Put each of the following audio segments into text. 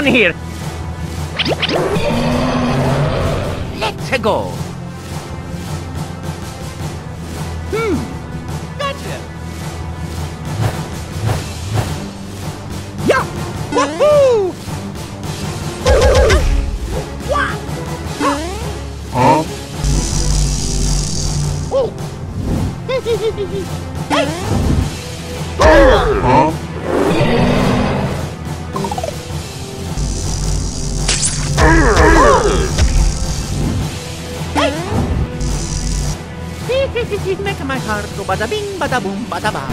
on here. Let's go. Gotcha. Yeah. Woohoo! Huh? Oh. Hey. Huh? Make my heart go bada bing, bada boom, bada bam.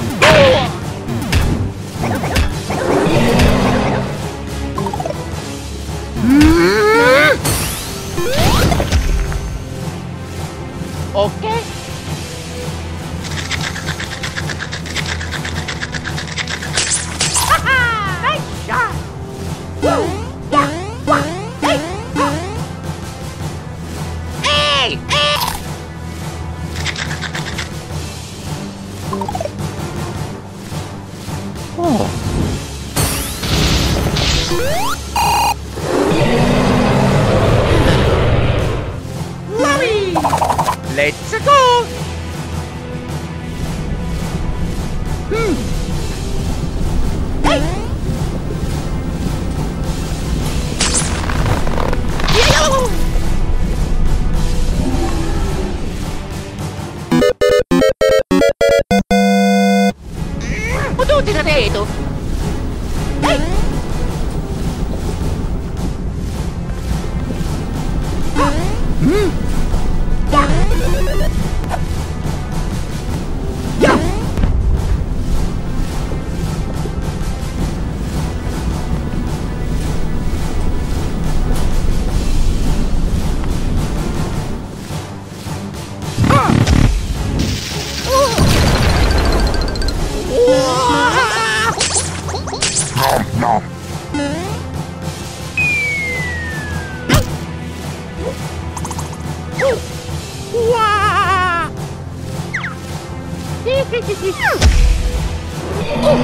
Okay. Nice shot. Hey! Hey! Let's go! Hey! Potete capito? Hey!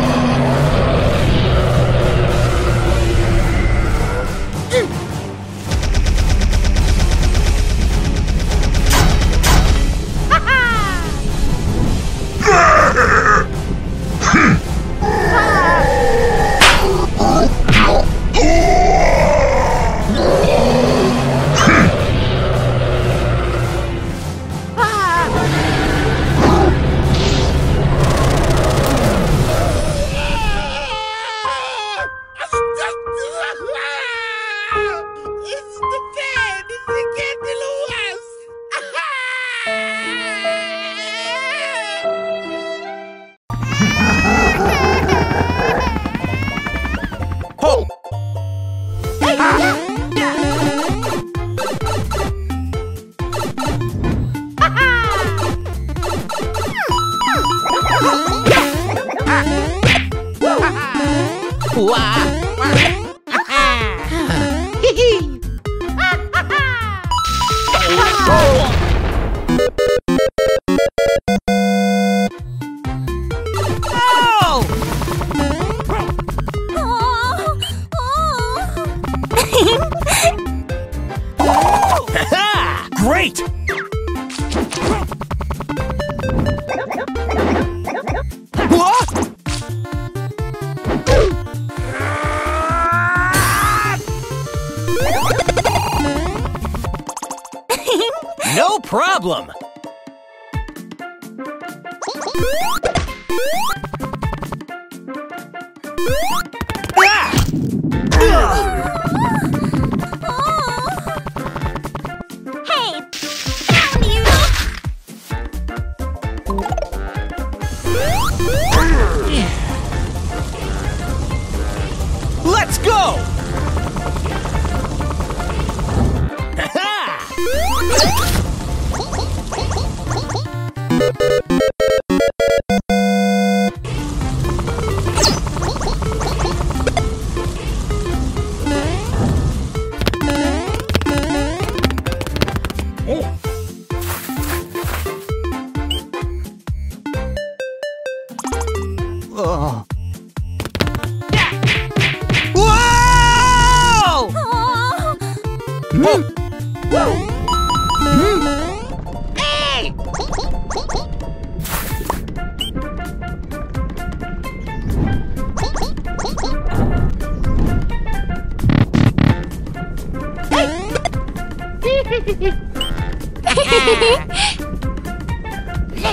No problem. Whoa!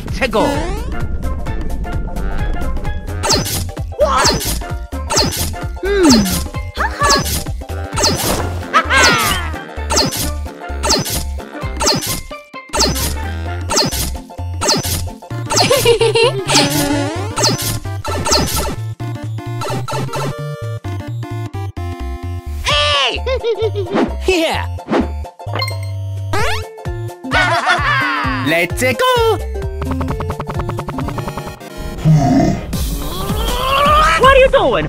to go. Yeah. Let's go. What are you doing?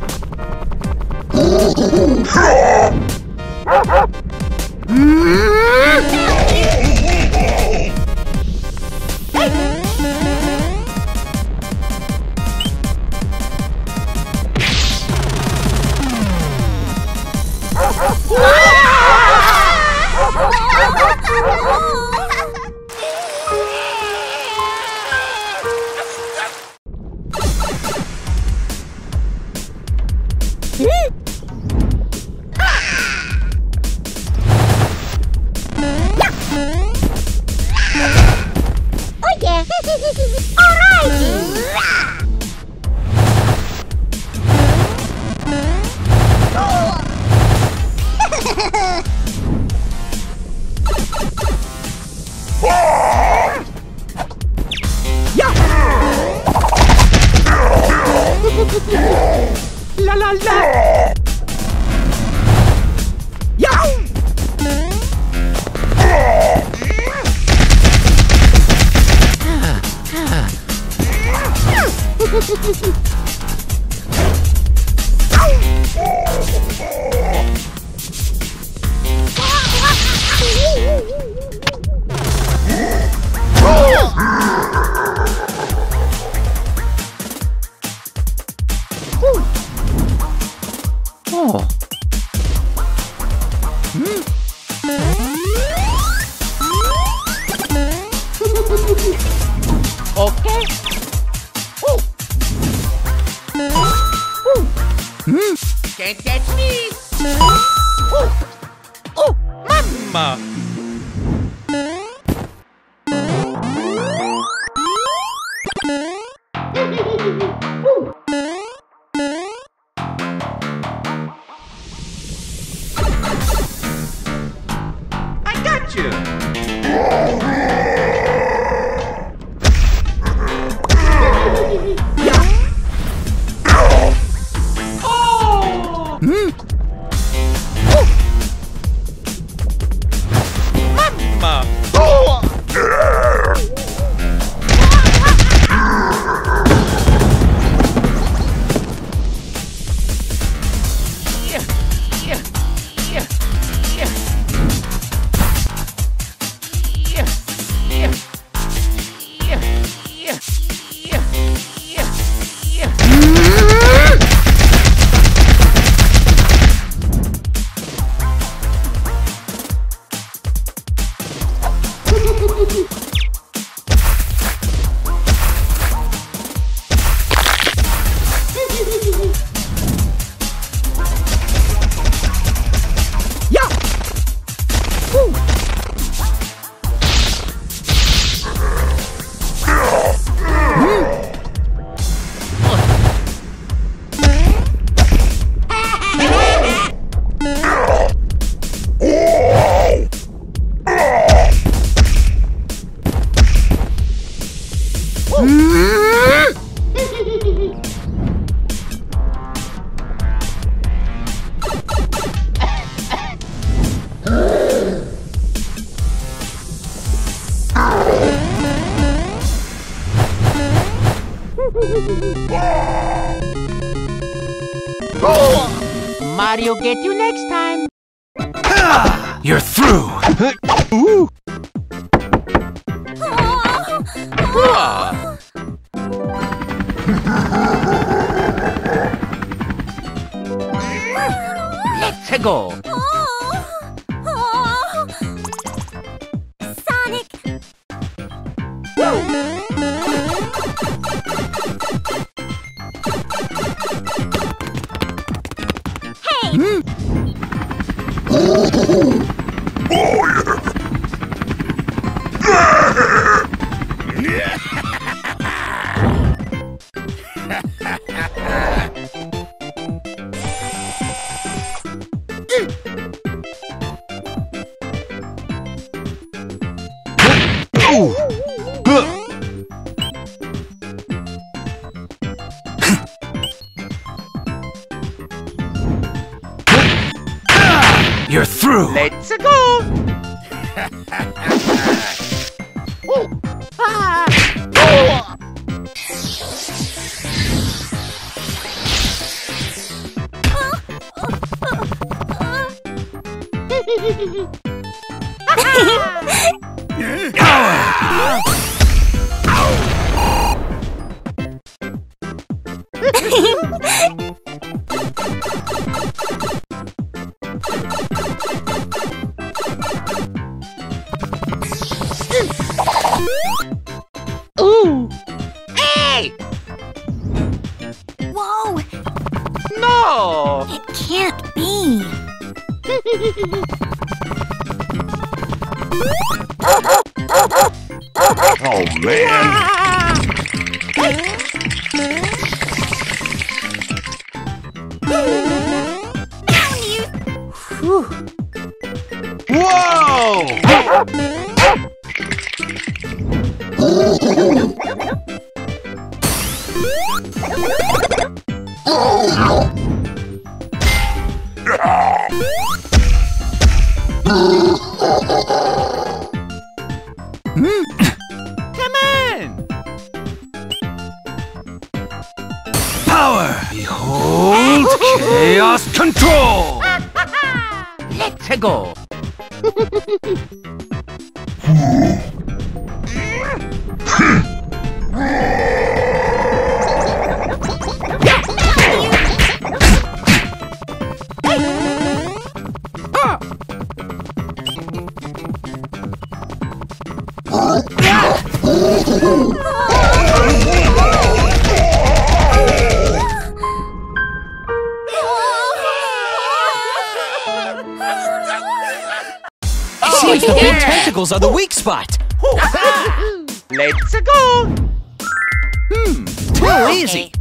Mario, get you next time. Ah, you're through. Ooh. Ah. Let's go. Oh yeah! You're through. Let's go. Are the weak spot. Let's go. Too easy.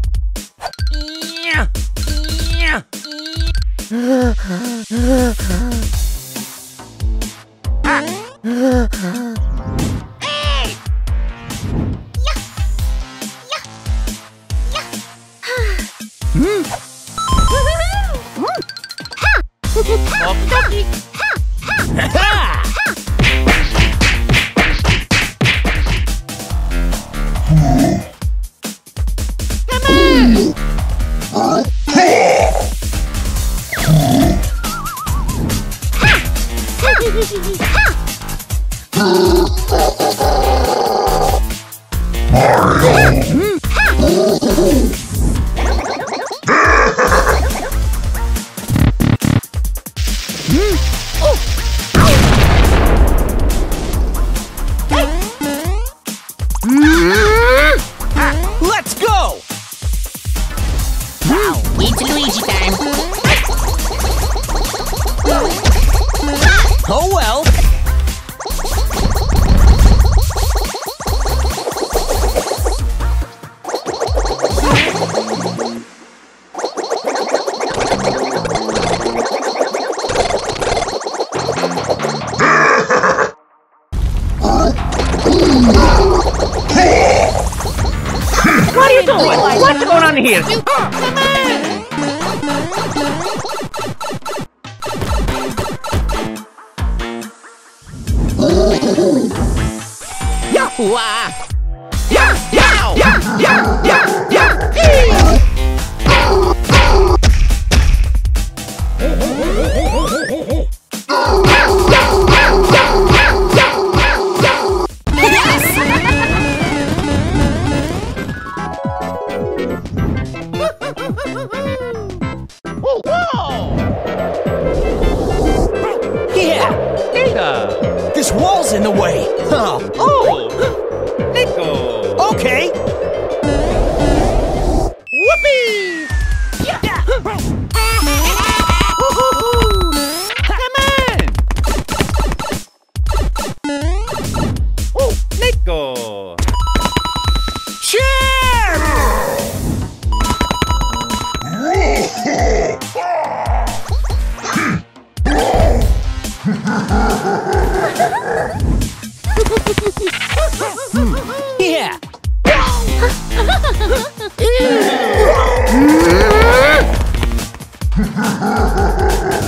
Yeah.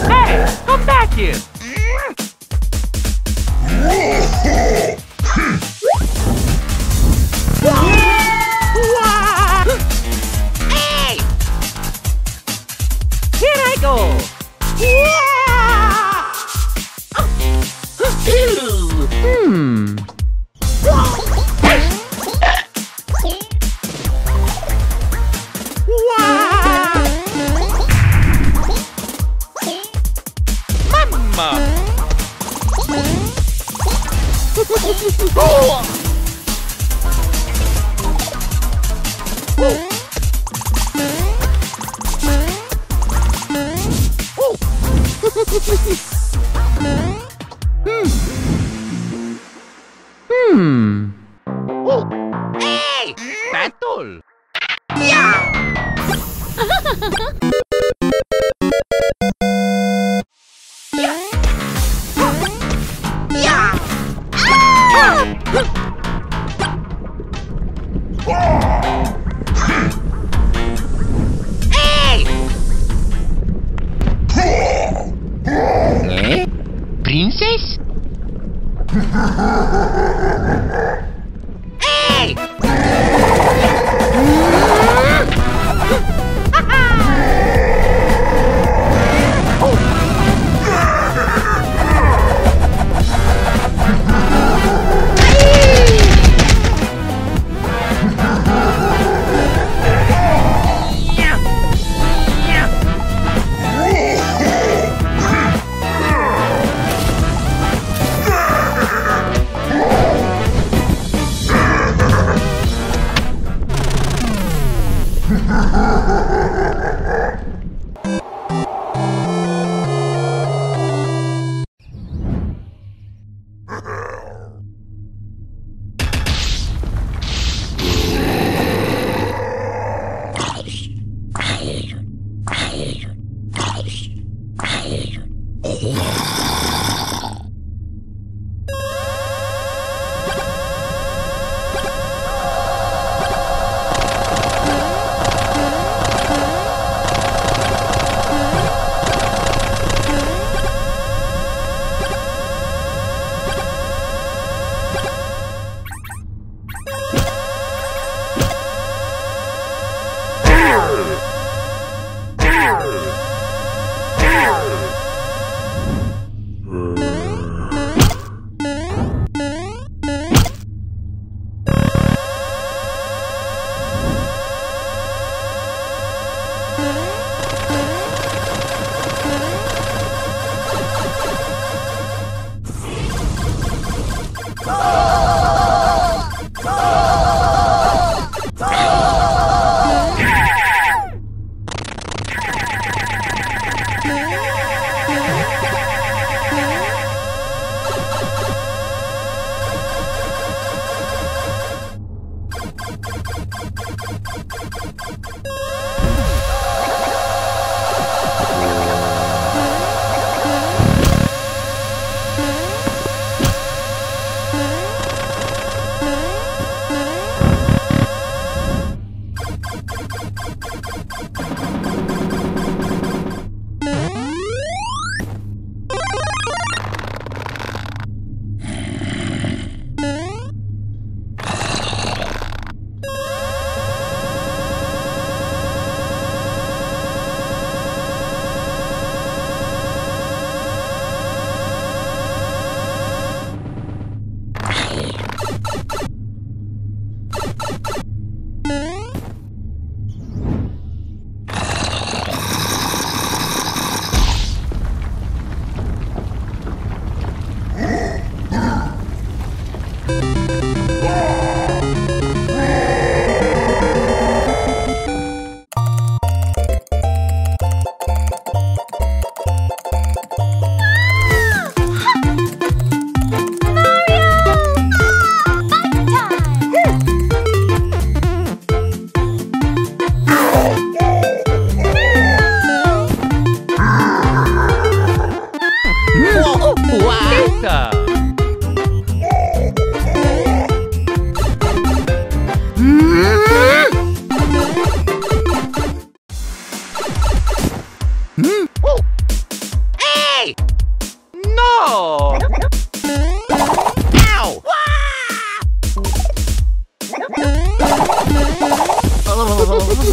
Hey, come back here. Hey! Here I go. Yeah. Hmm. Oh!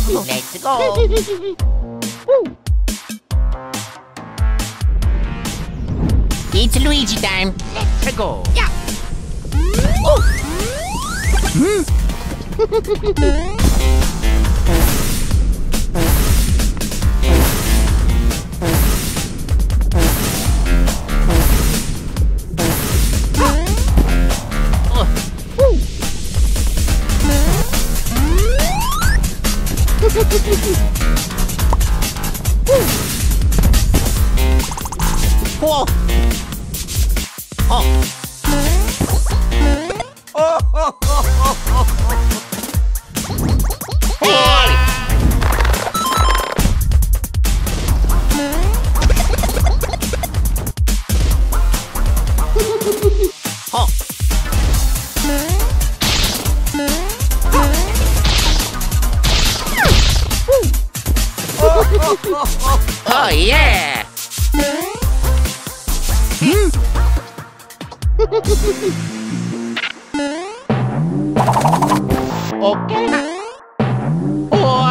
Let's go. It's Luigi time. Let's go. Yeah. Oh. Whoa. Oh. Oh, oh, oh, oh, oh. Hey. Oh. Oh, yeah. Okay. Wow.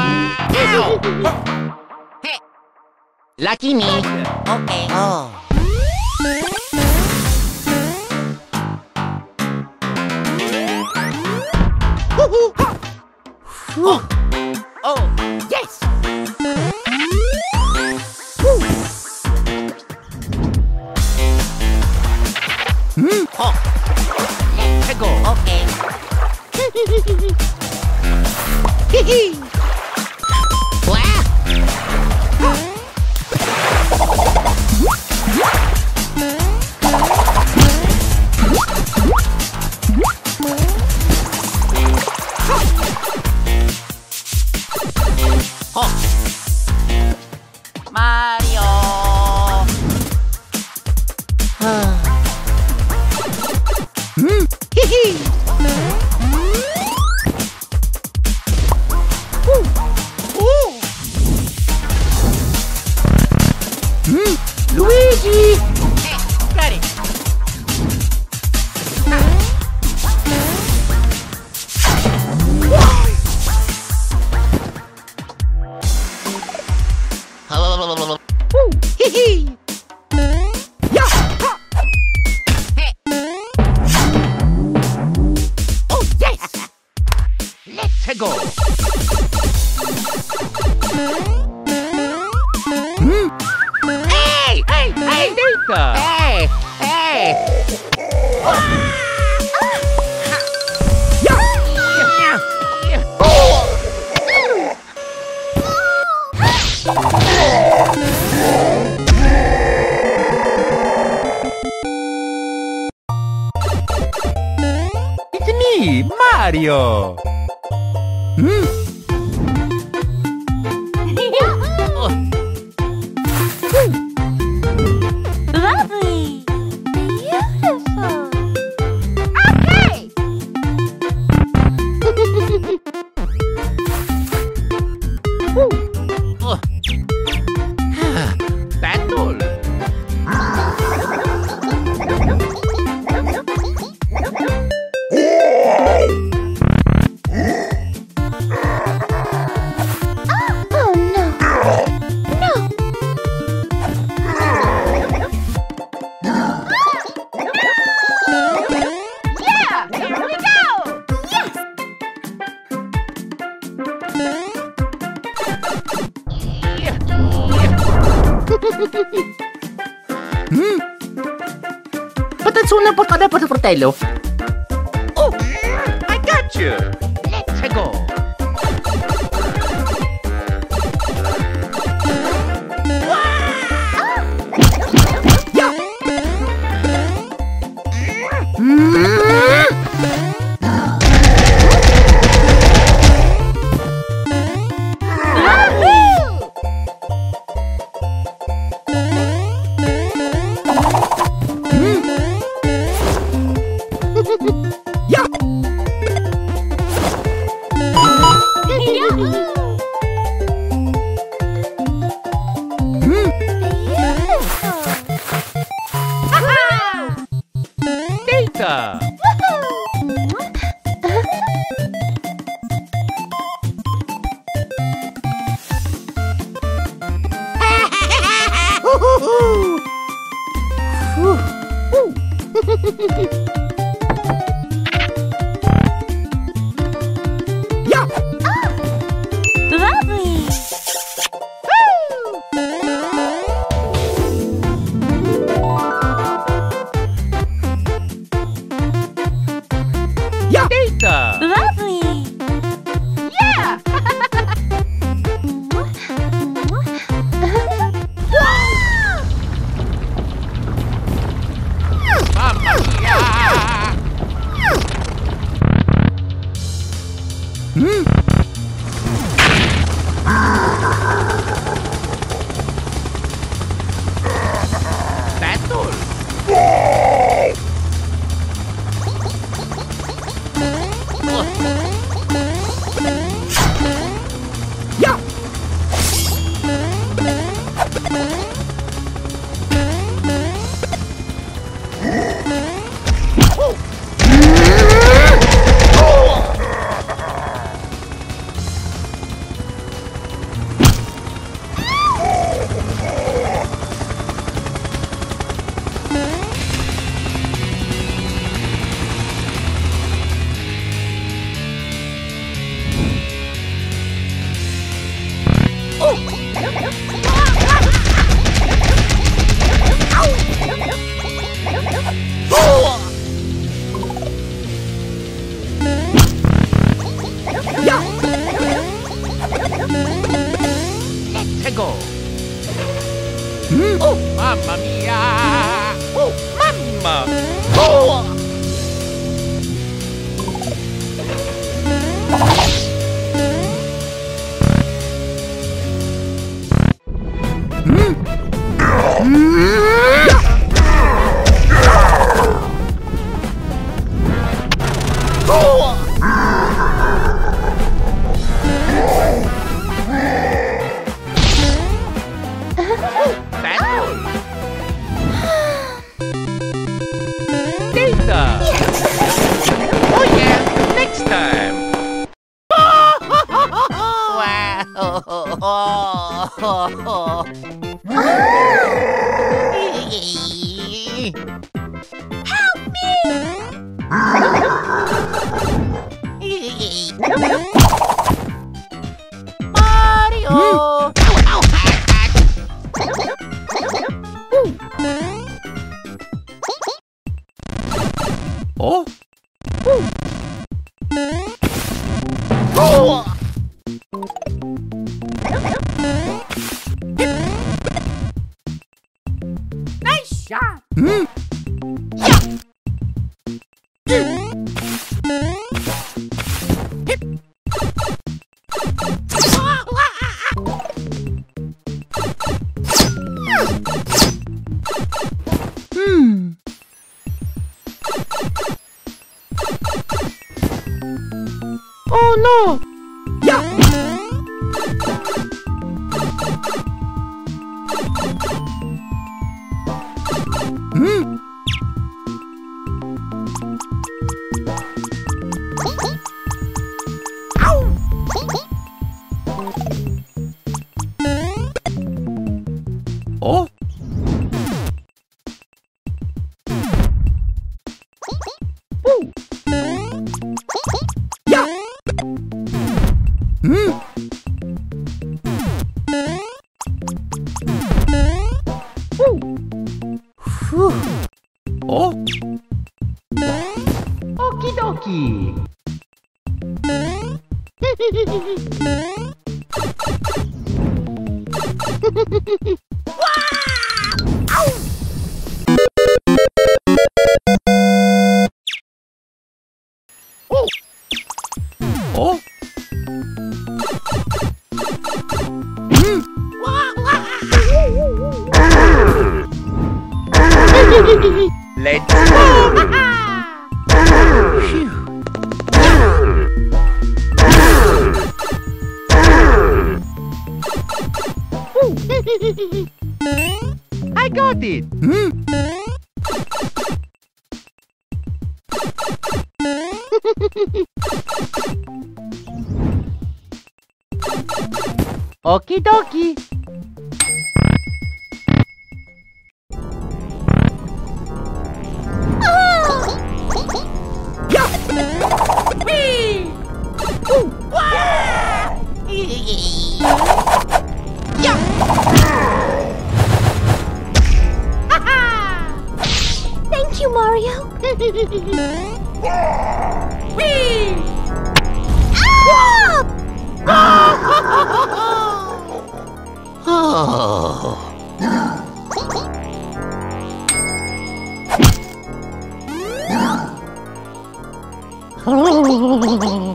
Hey. Lucky me. Okay. Oh. Oh. Oh. Yes. Oh. Let's go. Okay. Wow. Oh. Mario. Luigi! Hey, got it! Hello. Hee-hee! Let's go. Hey! Hey! Hey! Data! Hey! Hey! It's me, Mario. Lovely! Beautiful! Okay! Battle! Patatsuna patada patafratello. Oh, I got you. Let's go.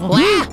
Wow!